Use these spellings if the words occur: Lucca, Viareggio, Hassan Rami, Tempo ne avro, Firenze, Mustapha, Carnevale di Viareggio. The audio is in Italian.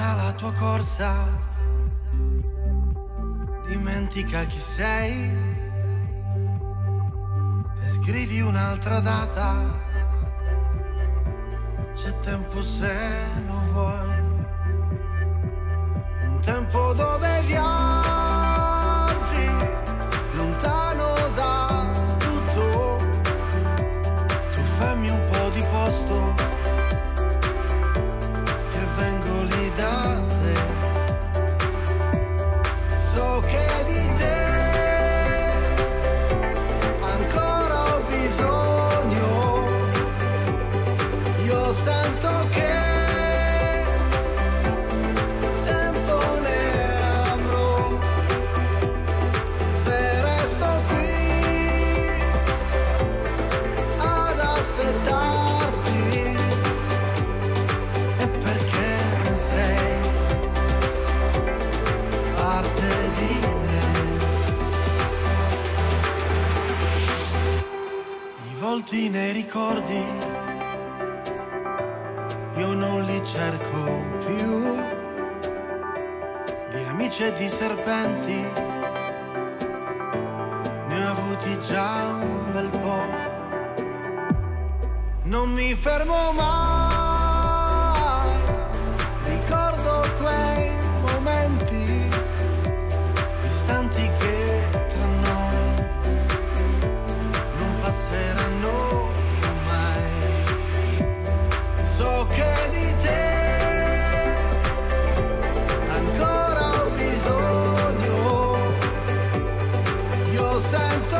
lenta la tua corsa, dimentica chi sei e scrivi un'altra data. C'è tempo se lo vuoi, un tempo dove viaggi lontano da tutto. Tu fammi un po' di posto, vengo lì da te. So che di te ancora ho bisogno. Io sento che tempo ne avrò. Se resto qui ad aspettarti, volti nei ricordi, io non li cerco più, di amici e di serpenti, ne ho avuti già un bel po'. Non mi fermo mai, ricordo quei momenti, istanti che tra noi non passeranno. So che di te ancora ho bisogno, io sento